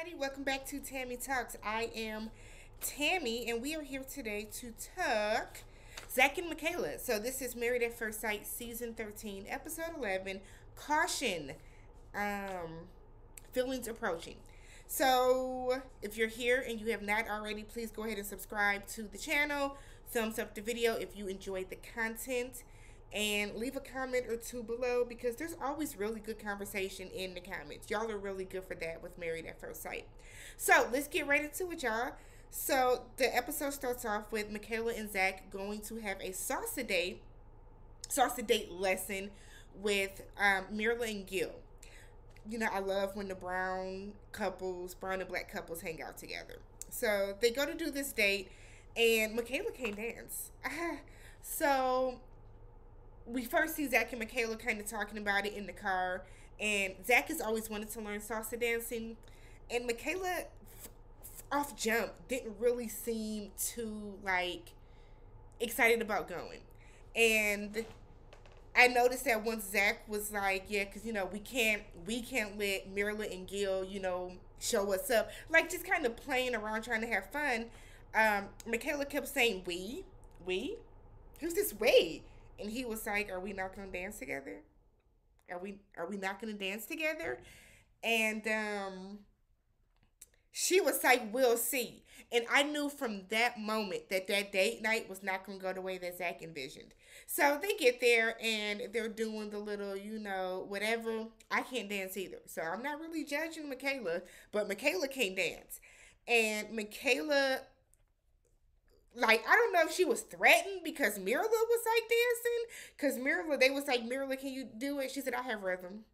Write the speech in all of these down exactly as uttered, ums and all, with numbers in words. everybody, welcome back to Tammy Talks. I am Tammy and we are here today to talk Zach and Michaela. So this is Married at First Sight season thirteen episode eleven, caution, um feelings approaching. So if you're here and you have not already, please go ahead and subscribe to the channel, thumbs up the video if you enjoyed the content, and leave a comment or two below because there's always really good conversation in the comments. Y'all are really good for that with Married at First Sight. So let's get right into it, y'all. So the episode starts off with Michaela and Zach going to have a salsa date, salsa date lesson with um, Myrla and Gil. You know, I love when the brown couples, brown and black couples hang out together. So they go to do this date and Michaela can't dance. So we first see Zach and Michaela kind of talking about it in the car, and Zach has always wanted to learn salsa dancing, and Michaela, f f off jump, didn't really seem too, like, excited about going. And I noticed that once Zach was like, yeah, because, you know, we can't, we can't let Myrla and Gil, you know, show us up. Like, just kind of playing around, trying to have fun. Um, Michaela kept saying, we, we, who's this we? And he was like, are we not going to dance together? Are we are we not going to dance together? And um, she was like, we'll see. And I knew from that moment that that date night was not going to go the way that Zach envisioned. So they get there and they're doing the little, you know, whatever. I can't dance either. So I'm not really judging Michaela, but Michaela can't dance. And Michaela, like, I don't know if she was threatened because Myrla was, like, dancing. Because Myrla, they was like, Myrla, can you do it? She said, I have rhythm.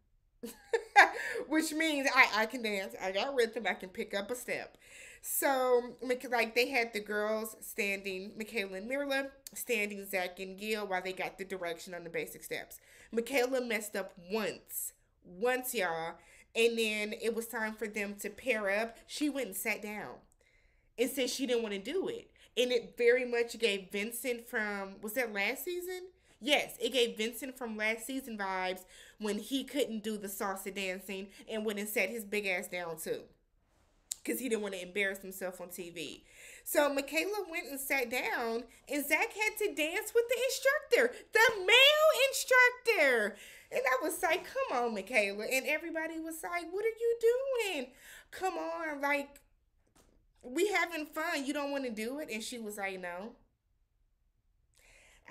Which means I, I can dance. I got rhythm. I can pick up a step. So, like, they had the girls standing, Michaela and Myrla, standing Zach and Gil while they got the direction on the basic steps. Michaela messed up once. Once, y'all. And then it was time for them to pair up. She went and sat down and said she didn't want to do it. And it very much gave Vincent from, was that last season? Yes, it gave Vincent from last season vibes when he couldn't do the salsa dancing and went and sat his big ass down too. Because he didn't want to embarrass himself on T V. So Michaela went and sat down and Zach had to dance with the instructor, the male instructor. And I was like, come on, Michaela. And everybody was like, what are you doing? Come on, like, we having fun. You don't want to do it? And she was like, no.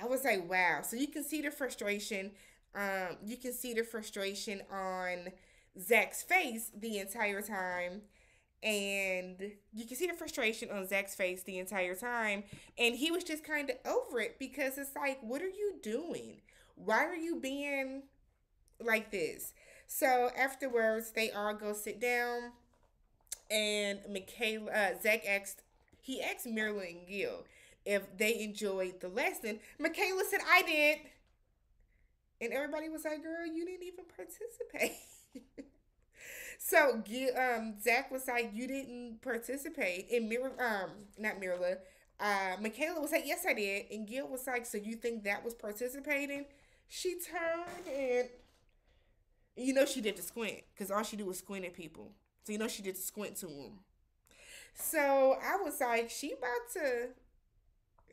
I was like, wow. So you can see the frustration. Um, you can see the frustration on Zach's face the entire time. And you can see the frustration on Zach's face the entire time. And he was just kind of over it because it's like, what are you doing? Why are you being like this? So afterwards, they all go sit down. And Michaela, uh, Zach asked, he asked Myrla and Gil if they enjoyed the lesson. Michaela said, I did. And everybody was like, girl, you didn't even participate. So um, Zach was like, you didn't participate. And Myrla, um, not Myrla, uh, Michaela was like, yes, I did. And Gil was like, so you think that was participating? She turned and, you know, she did the squint because all she do was squint at people. So, you know, she did squint to him. So, I was like, she about to,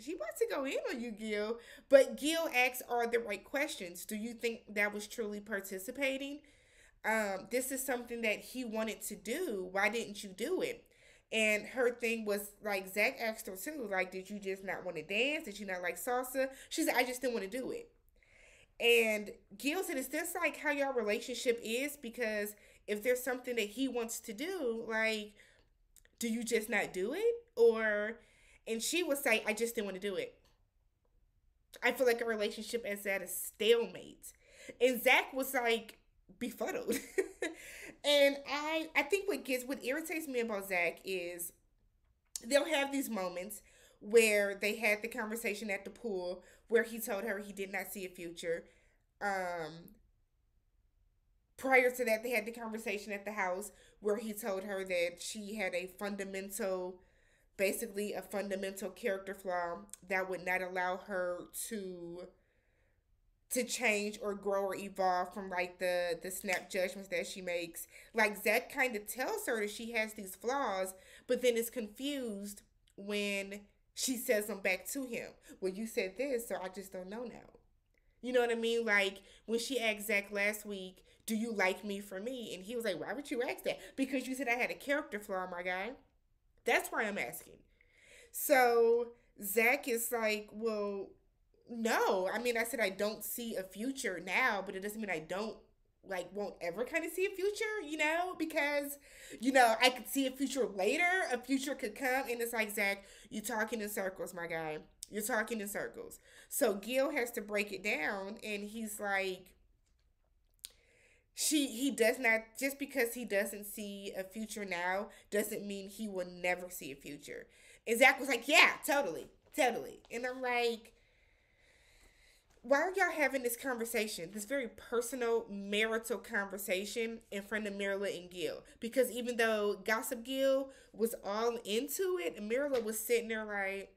she about to go in on you, Gil. But Gil asks, are the right questions? Do you think that was truly participating? Um, this is something that he wanted to do. Why didn't you do it? And her thing was, like, Zach asked her, too. Like, did you just not want to dance? Did you not like salsa? She said, I just didn't want to do it. And Gil said, is this, like, how your relationship is? Because if there's something that he wants to do, like, do you just not do it? Or, and she would say, I just didn't want to do it. I feel like a relationship is at a stalemate. And Zach was, like, befuddled. And I, I think what gets, what irritates me about Zach is they'll have these moments where they had the conversation at the pool where he told her he did not see a future. Um... Prior to that, they had the conversation at the house where he told her that she had a fundamental, basically a fundamental character flaw that would not allow her to to change or grow or evolve from, like, the, the snap judgments that she makes. Like, Zach kind of tells her that she has these flaws, but then is confused when she says them back to him. Well, you said this, so I just don't know now. You know what I mean? Like, when she asked Zach last week, do you like me for me? And he was like, why would you ask that? Because you said I had a character flaw, my guy. That's why I'm asking. So Zach is like, well, no. I mean, I said I don't see a future now, but it doesn't mean I don't, like, won't ever kind of see a future, you know, because, you know, I could see a future later. A future could come. And it's like, Zach, you're talking in circles, my guy. You're talking in circles. So Gil has to break it down, and he's like, She he does not, just because he doesn't see a future now doesn't mean he will never see a future. And Zach was like, yeah, totally, totally. And I'm like, why are y'all having this conversation, this very personal, marital conversation in front of Myrla and Gil? Because even though Gossip Gil was all into it, Myrla was sitting there like,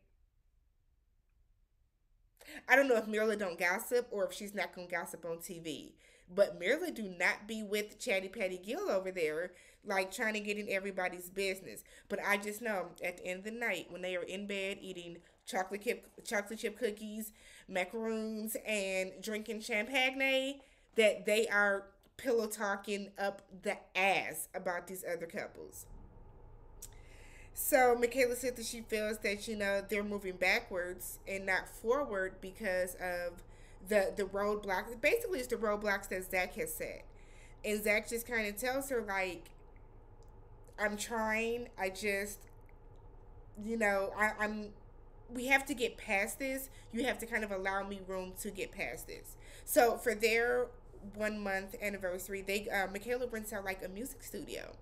I don't know if Myrla don't gossip or if she's not going to gossip on T V. But Myrla do not be with Chatty Patty Gill over there, like, trying to get in everybody's business. But I just know at the end of the night, when they are in bed eating chocolate chip, chocolate chip cookies, macaroons, and drinking champagne, that they are pillow talking up the ass about these other couples. So Michaela said that she feels that, you know, they're moving backwards and not forward because of the the roadblocks. Basically, it's the roadblocks that Zach has set. And Zach just kind of tells her, like, I'm trying. I just, you know, I, I'm, we have to get past this. You have to kind of allow me room to get past this. So for their one month anniversary, they uh, Michaela rents out, like, a music studio.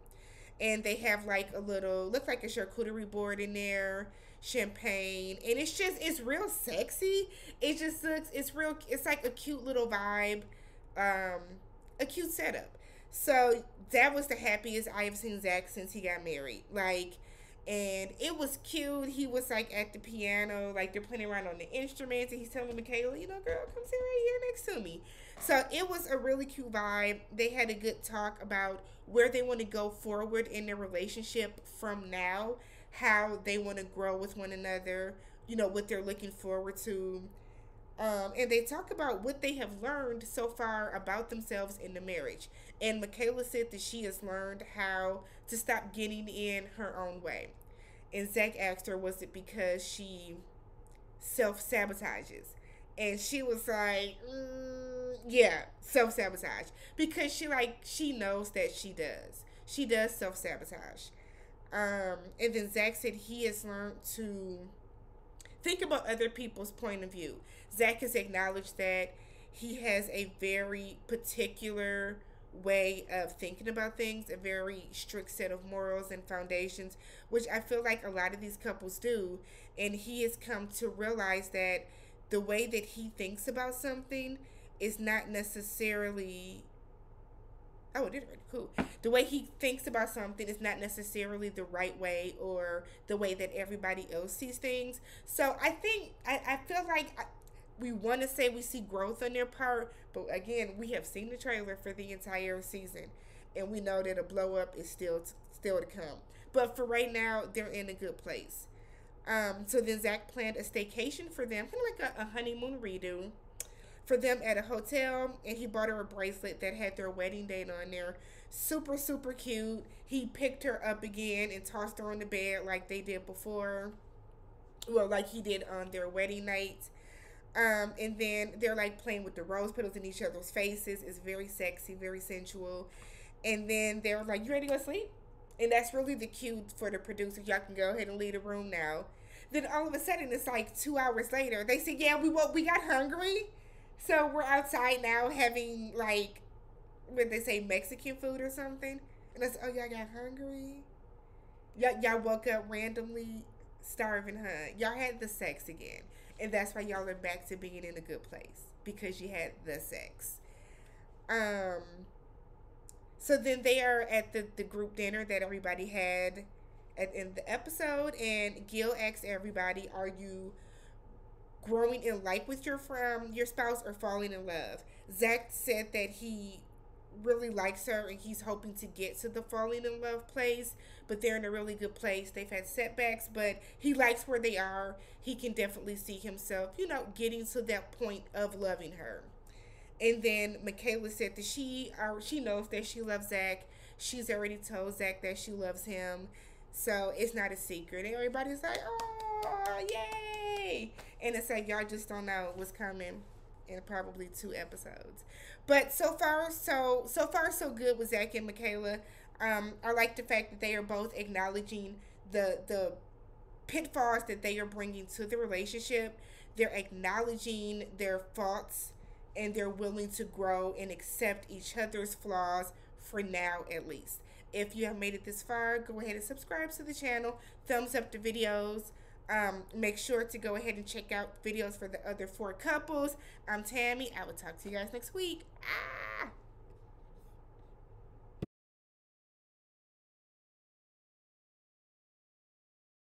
And they have, like, a little, looks like a charcuterie board in there, champagne. And it's just, it's real sexy. It just looks, it's real, it's like a cute little vibe, um, a cute setup. So that was the happiest I have seen Zach since he got married. Like, and it was cute. He was, like, at the piano, like, they're playing around on the instruments. And he's telling Michaela, you know, girl, come sit right here next to me. So it was a really cute vibe. They had a good talk about where they want to go forward in their relationship from now, how they want to grow with one another, you know, what they're looking forward to. Um, and they talk about what they have learned so far about themselves in the marriage. And Michaela said that she has learned how to stop getting in her own way. And Zach asked her, was it because she self-sabotages? And she was like, mm, yeah, self-sabotage. Because she, like, she knows that she does. She does self-sabotage. Um, and then Zach said he has learned to think about other people's point of view. Zach has acknowledged that he has a very particular way of thinking about things, a very strict set of morals and foundations, which I feel like a lot of these couples do. And he has come to realize that the way that he thinks about something is not necessarily... Oh, it did already. Cool. The way he thinks about something is not necessarily the right way or the way that everybody else sees things. So I think, I, I feel like I, we want to say we see growth on their part, but again, we have seen the trailer for the entire season, and we know that a blow up is still, still to come. But for right now, they're in a good place. Um, so then Zach planned a staycation for them, kind of like a, a honeymoon redo, for them at a hotel, and he bought her a bracelet that had their wedding date on there. Super, super cute. He picked her up again and tossed her on the bed like they did before. Well, like he did on their wedding night. Um, and then they're, like, playing with the rose petals in each other's faces. It's very sexy, very sensual. And then they're like, you ready to go sleep? And that's really the cue for the producer. Y'all can go ahead and leave the room now. Then all of a sudden, it's like two hours later. They said, yeah, we, we got hungry. So we're outside now having, like, what they say, Mexican food or something. And I said, oh, y'all got hungry? Y'all y'all woke up randomly starving, huh? Y'all had the sex again. And that's why y'all are back to being in a good place. Because you had the sex. Um, so then they are at the, the group dinner that everybody had at, in the episode. And Gil asks everybody, are you growing in life with your um, your spouse or falling in love. Zach said that he really likes her and he's hoping to get to the falling in love place, but they're in a really good place. They've had setbacks, but he likes where they are. He can definitely see himself, you know, getting to that point of loving her. And then Michaela said that she uh, she knows that she loves Zach. She's already told Zach that she loves him, so it's not a secret. And everybody's like, oh, yay. And it's like, y'all just don't know what's coming in probably two episodes. But so far, so so far so good with Zach and Michaela. Um, I like the fact that they are both acknowledging the the pitfalls that they are bringing to the relationship. They're acknowledging their faults, and they're willing to grow and accept each other's flaws for now at least. If you have made it this far, go ahead and subscribe to the channel. Thumbs up the videos. Um, make sure to go ahead and check out videos for the other four couples. I'm Tammy. I will talk to you guys next week. Ah!